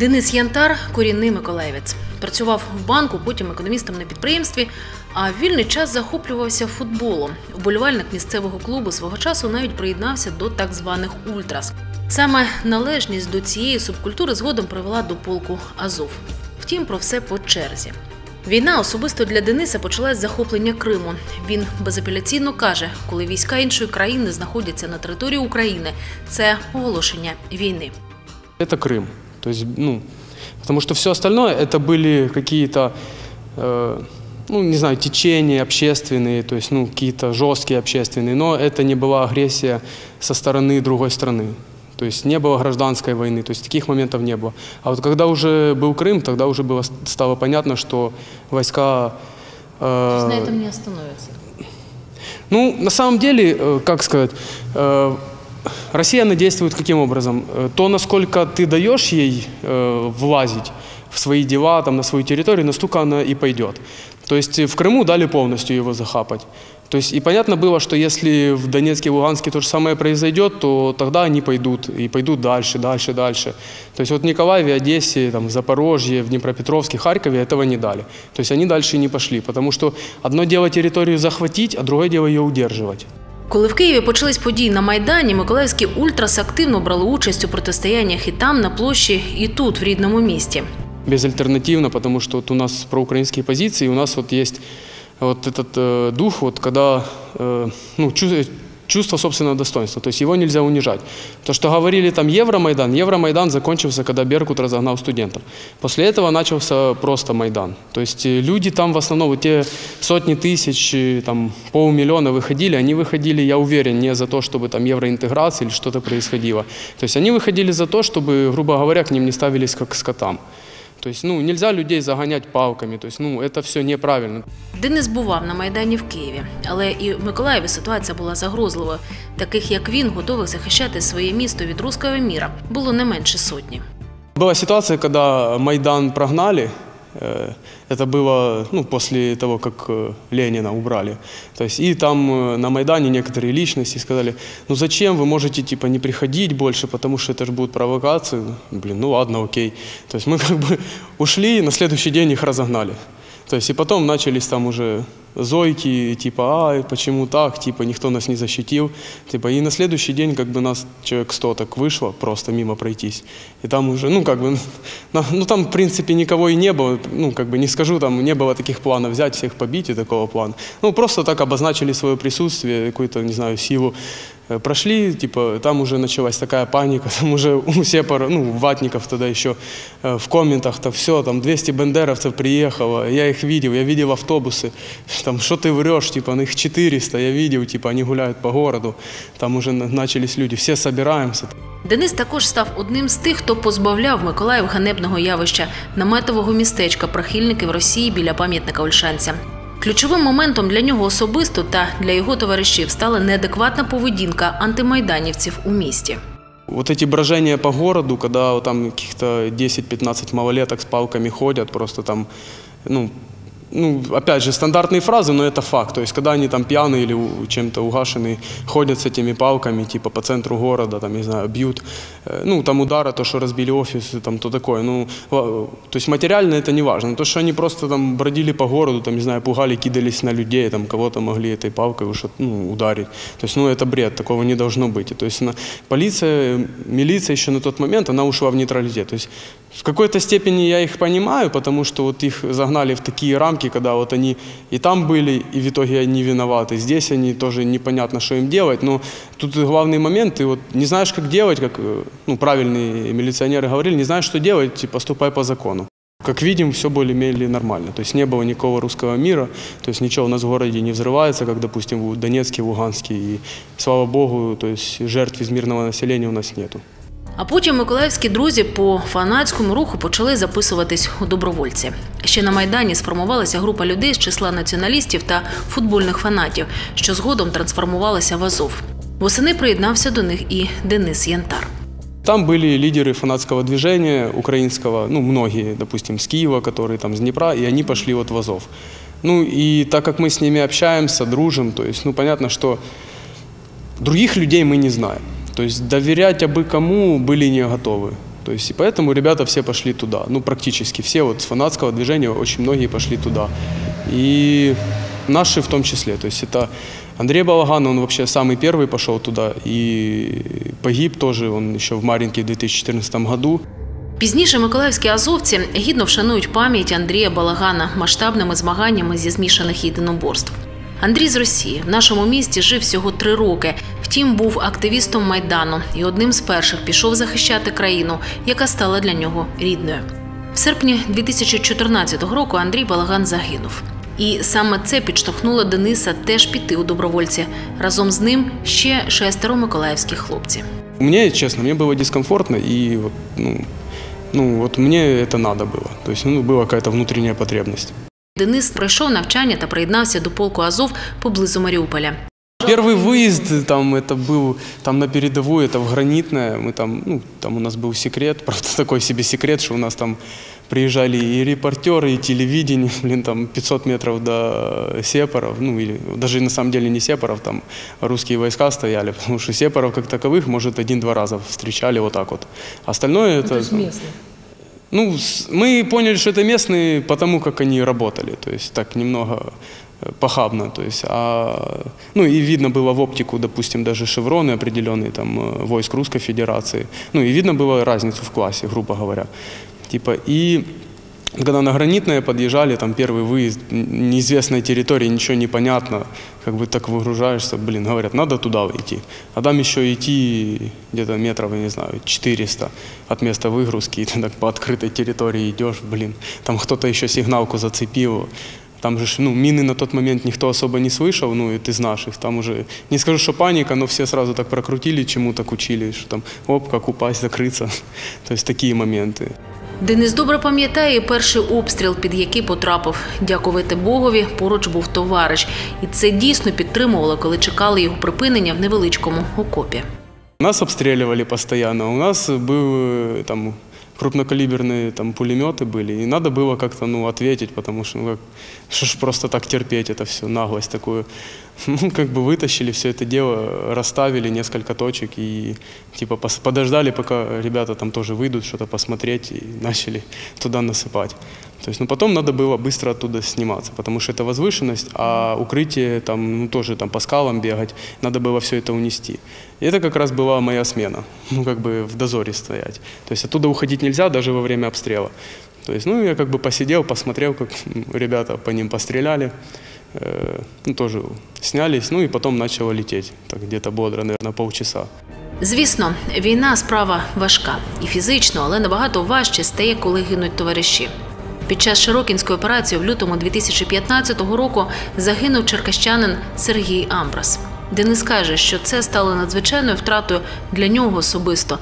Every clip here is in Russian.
Денис Янтар – корінний миколаївець. Працював в банку, потім економістом на підприємстві, а в вільний час захоплювався футболом. Уболівальник місцевого клубу свого часу навіть приєднався до так званих «Ультрас». Саме належність до цієї субкультури згодом привела до полку «Азов». Втім, про все по черзі. Війна особисто для Дениса почалась з захоплення Криму. Він безапеляційно каже, коли війська іншої країни знаходяться на території України, це оголошення війни. Це Крим. Тобто, потому что все остальное это были какие-то, не знаю, течения общественные, то есть, какие-то жесткие общественные, но это не была агрессия со стороны другой страны, то есть не было гражданской войны, то есть таких моментов не было. А вот когда уже был Крым, тогда уже стало понятно, что войска… То есть на этом не остановятся? На самом деле, как сказать… Россия, она действует каким образом? То, насколько ты даешь ей влазить в свои дела, там, на свою территорию, настолько она и пойдет. То есть в Крыму дали полностью его захапать. То есть и понятно было, что если в Донецке и Луганске то же самое произойдет, то тогда они пойдут и пойдут дальше, дальше, дальше. То есть вот в Николаеве, Одессе, там, в Запорожье, в Днепропетровске, Харькове этого не дали. То есть они дальше не пошли, потому что одно дело территорию захватить, а другое дело ее удерживать. Коли в Києві почались події на Майдані, миколаївські «Ультрас» активно брали участь у протистояннях і там, на площі, і тут, в рідному місті. Безальтернативно, тому що у нас проукраїнські позиції, у нас є цей дух, коли чувство собственного достоинства, то есть его нельзя унижать. То, что говорили там Евромайдан закончился, когда Беркут разогнал студентов. После этого начался просто Майдан. То есть люди там в основном, те сотни тысяч, там, полмиллиона выходили, они выходили, я уверен, не за то, чтобы там евроинтеграция или что-то происходило. То есть они выходили за то, чтобы, грубо говоря, к ним не ставились как к скотам. То есть, нельзя людей загонять палками, то есть, это все неправильно. Денис бував на Майдані в Києві, але і в Миколаєві ситуація була загрозлива. Таких, як він, готових захищати своє місто від руського міра, було не менше сотні. Була ситуація, коли Майдан прогнали. Это было после того, как Ленина убрали. То есть, и там на Майдане некоторые личности сказали, зачем вы можете типа не приходить больше, потому что это же будут провокации. Ладно, окей. То есть мы как бы ушли, и на следующий день их разогнали. То есть и потом начались там уже зойки, типа, почему так, типа, никто нас не защитил. Типа, и на следующий день как бы нас человек 100 так вышло, просто мимо пройтись. И там уже, там в принципе никого и не было, не скажу, там не было таких планов взять, всех побить и такого плана. Просто так обозначили свое присутствие, какую-то, не знаю, силу. Прошли, типа, там уже началась такая паника, там уже у Сепарова, ватников тогда еще в комментах-то все, там 200 бендеровцев приехало, я их видел, я видел автобусы, там, что ты врешь, типа, на их 400, я видел, типа, они гуляют по городу, там уже начались люди, все собираемся. Денис також став одним з тих, хто позбавляв Миколаїв ганебного явища наметового містечка прихильників Росії біля пам'ятника Ольшанця. Ключовим моментом для нього особисто та для його товаришів стала неадекватна поведінка антимайданівців у місті. Вот эти брожения по городу, когда там каких-то 10-15 малолеток с палками ходят, просто там, опять же, стандартные фразы, но это факт. То есть, когда они там пьяные или чем-то угашенные, ходят с этими палками, типа, по центру города, там, не знаю, бьют. Там удары, то, что разбили офис, там, то такое. То есть, материально это не важно. То, что они просто там бродили по городу, там, не знаю, пугали, кидались на людей, там, кого-то могли этой палкой ударить. То есть, это бред, такого не должно быть. То есть, полиция, милиция еще на тот момент, она ушла в нейтралитет. То есть, в какой-то степени я их понимаю, потому что вот их загнали в такие рамки, когда вот они и там были, и в итоге они виноваты. Здесь они тоже непонятно, что им делать, но тут главный момент, ты вот не знаешь, как делать, как правильные милиционеры говорили, не знаешь, что делать, поступай по закону. Как видим, все более-менее нормально, то есть не было никакого русского мира, то есть ничего у нас в городе не взрывается, как, допустим, в Донецке, в Луганске, и слава богу, то есть жертв из мирного населения у нас нету. А потім миколаївські друзі по фанатському руху почали записуватись у добровольці. Ще на Майдані сформувалася група людей з числа націоналістів та футбольних фанатів, що згодом трансформувалася в Азов. Восени приєднався до них і Денис Янтар. Там были лидеры фанатского движения украинского, многие, допустим, с Киева, которые там с Днепра, и они пошли вот в Азов. И так как мы с ними общаемся, дружим, то есть, понятно, что других людей мы не знаем. То есть доверять абы кому были не готовы. То есть, и поэтому ребята все пошли туда. Ну, практически все, вот с фанатского движения очень многие пошли туда. И наши в том числе. То есть, это Андрей Балаган, он вообще самый первый пошел туда. И погиб тоже, он еще в Маринке в 2014 году. Пізніше миколаївські азовці гідно вшанують пам'ять Андрія Балагана масштабними змаганнями зі змішаних єдиноборств. Андрій з Росії в нашому місті жив всього 3 роки. Втім, був активістом Майдану і одним з перших пішов захищати країну, яка стала для нього рідною. В серпні 2014 року Андрій Балаган загинув. І саме це підштовхнуло Дениса теж піти у добровольці. Разом з ним ще 6 миколаївських хлопців. Мені, чесно, мені було дискомфортно і, вот мне это надо было. То есть, была какая-то внутренняя потребность. Денис пройшов навчання та приєднався до полку Азов поблизу Маріуполя. Первый выезд там, это был там, на передовую, это в Гранитное. Мы там, там у нас был секрет, правда такой себе секрет, что у нас там приезжали и репортеры, и телевидение, там 500 метров до Сепаров, или даже на самом деле не Сепаров, там русские войска стояли, потому что Сепаров как таковых, может, 1-2 раза встречали вот так вот. Остальное это… мы поняли, что это местные, потому как они работали, то есть так немного… похабно, то есть, и видно было в оптику, допустим, даже шевроны определенные там войск Русской Федерации, и видно было разницу в классе, грубо говоря, и когда на Гранитное подъезжали, там первый выезд, неизвестная территория, ничего не понятно, так выгружаешься, говорят, надо туда идти, а там еще идти где-то метров, я не знаю, 400 от места выгрузки, и ты так по открытой территории идешь, там кто-то еще сигналку зацепил. Там же мины на тот момент никто особо не слышал, это из наших. Там уже, не скажу, что паника, но все сразу так прокрутили, чему так учили, что там, как упасть, закрыться. То есть такие моменты. Денис добре пам'ятає і перший обстріл, під який потрапив. Дякувати Богові, поруч був товариш. І це дійсно підтримувало, коли чекали його припинення в невеличкому окопі. Нас обстрілювали постійно, у нас був там… крупнокалиберные там пулеметы были, и надо было как-то, ответить, потому что, что ж просто так терпеть это все, наглость такую. Вытащили все это дело, расставили несколько точек и, подождали, пока ребята там тоже выйдут, что-то посмотреть, и начали туда насыпать. То есть, потом надо было быстро оттуда сниматься, потому что это возвышенность, а укрытие, там, тоже там по скалам бегать, надо было все это унести. И это как раз была моя смена, в дозоре стоять. То есть, оттуда уходить нельзя даже во время обстрела. То есть, я посидел, посмотрел, как ребята по ним постреляли, тоже снялись, и потом начало лететь, так где-то бодро, наверное, полчаса. Звісно, війна – справа важка. І фізично, але набагато важче стає, коли гинуть товариші. Під час Широкінської операції в лютому 2015 року загинув черкащанин Сергій Амбрас. Денис каже, що це стало надзвичайною втратою для нього особисто.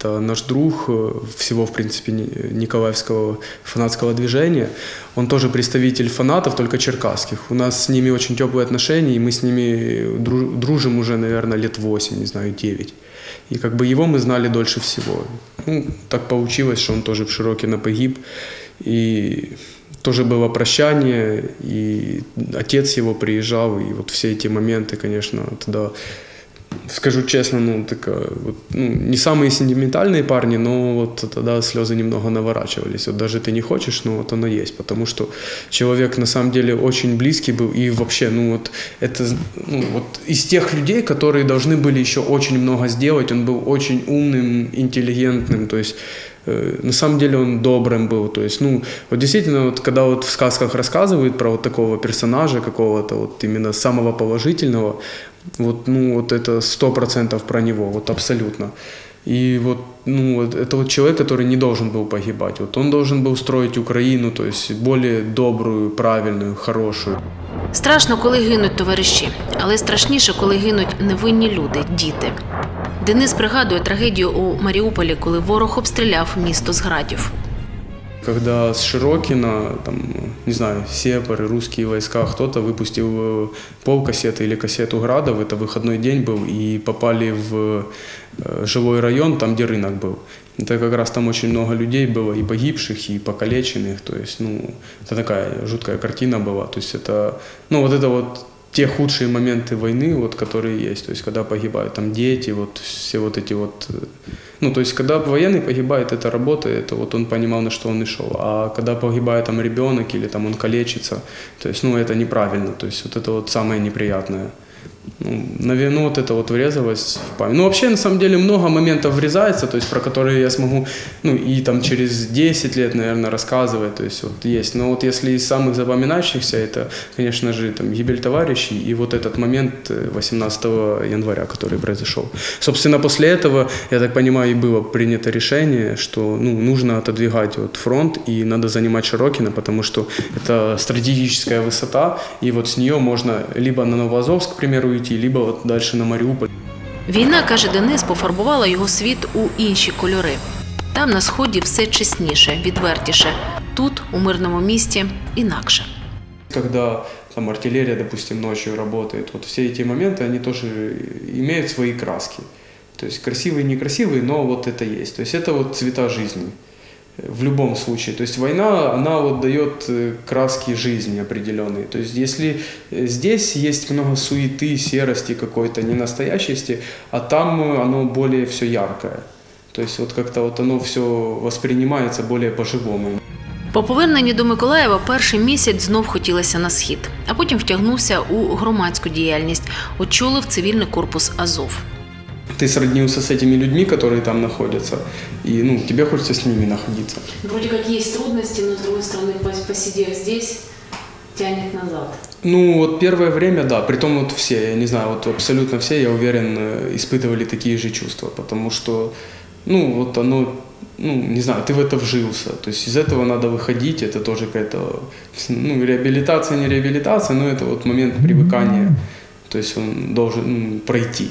Это наш друг всего, в принципе, николаевского фанатского движения. Он тоже представитель фанатов, только черкасских. У нас с ними очень теплые отношения, и мы с ними дружим уже, наверное, лет 8, не знаю, 9. И его мы знали дольше всего. Так получилось, что он тоже в Широкино погиб. И тоже было прощание, и отец его приезжал, и все эти моменты, конечно, тогда... Скажу честно, не самые сентиментальные парни, но тогда слезы немного наворачивались. Даже ты не хочешь, но оно есть, потому что человек на самом деле очень близкий был. И вообще, это из тех людей, которые должны были еще очень много сделать, он был очень умным, интеллигентным, то есть… На самом деле он добрым был, то есть, действительно, когда в сказках рассказывают про такого персонажа какого-то, именно самого положительного, это 100% про него, абсолютно. И это человек, который не должен был погибать, он должен был строить Украину, то есть, более добрую, правильную, хорошую. Страшно, коли гинуть товариші, але страшніше, коли гинуть невинні люди, діти. Денис пригадує трагедію у Маріуполі, коли ворог обстріляв місто з градів. Когда с Широкино, не знаю, сепары, русские войска, кто-то выпустил полкассеты или кассету градов, это выходной день был, и попали в жилой район, там, где рынок был. Это как раз там очень много людей было, и погибших, и покалеченных, то есть, это такая жуткая картина была, то есть, это, это те худшие моменты войны, вот, которые есть, то есть когда погибают там дети, вот все вот эти вот, ну то есть когда военный погибает, это работа, это вот он понимал, на что он и шел, а когда погибает там ребенок или там он калечится, то есть ну это неправильно, то есть вот это вот самое неприятное. Ну, наверное, вот это вот врезалось в память. Ну, вообще, на самом деле, много моментов врезается, то есть, про которые я смогу, ну, и там через 10 лет, наверное, рассказывать, то есть, вот есть. Но вот если из самых запоминающихся, это, конечно же, там, гибель товарищей и вот этот момент 18 января, который произошел. Собственно, после этого, я так понимаю, и было принято решение, что, ну, нужно отодвигать вот фронт и надо занимать Широкино, потому что это стратегическая высота, и вот с нее можно либо на Новоазовск, к примеру, йти, либо от далі на Маріуполь. Війна, каже Денис, пофарбувала його світ у інші кольори. Там на Сході все чесніше, відвертіше. Тут, у мирному місті, інакше. Коли там артилерія, допустим, ночі працює, от всі ці моменти, вони теж мають свої краски. Тобто красиві, некрасиві, але от це є. Тобто це от цвіта життя. В любом случае. То есть война, она вот дает краски жизни определенные. То есть если здесь есть много суеты, серости какой-то, ненастоящести, а там оно более все яркое. То есть вот как-то вот оно все воспринимается более по-живому. По поверненні до Миколаєва перший місяць знов хотілося на схід, а потім втягнувся у громадську діяльність, очолив цивільний корпус «Азов». Ты сроднился с этими людьми, которые там находятся, и ну, тебе хочется с ними находиться. Вроде как есть трудности, но с другой стороны, посидев здесь, тянет назад. Ну вот первое время, да, притом вот все, я не знаю, вот абсолютно все, я уверен, испытывали такие же чувства, потому что, ну вот оно, ну не знаю, ты в это вжился, то есть из этого надо выходить, это тоже какая-то, ну реабилитация, не реабилитация, но это вот момент привыкания, то есть он должен пройти.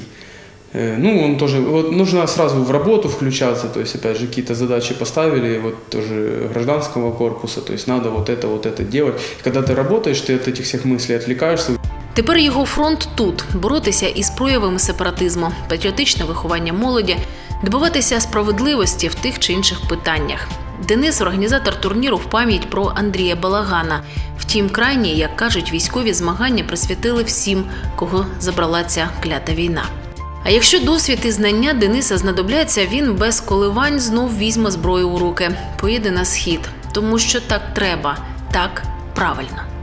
Ну, он тоже, вот нужно сразу в работу включаться, то есть, опять же, какие-то задачи поставили, вот тоже гражданского корпуса, то есть, надо вот это делать. Когда ты работаешь, ты от этих всех мыслей отвлекаешься. Тепер його фронт тут – боротися із проявами сепаратизму, патріотичне виховання молоді, добиватися справедливості в тих чи інших питаннях. Денис – організатор турніру в пам'ять про Андрія Балагана. Втім, крайні, як кажуть, військові змагання присвятили всім, кого забрала ця клята війна. А якщо досвід і знання Дениса знадобляться, він без коливань знов візьме зброю у руки, поїде на схід. Тому що так треба, так правильно.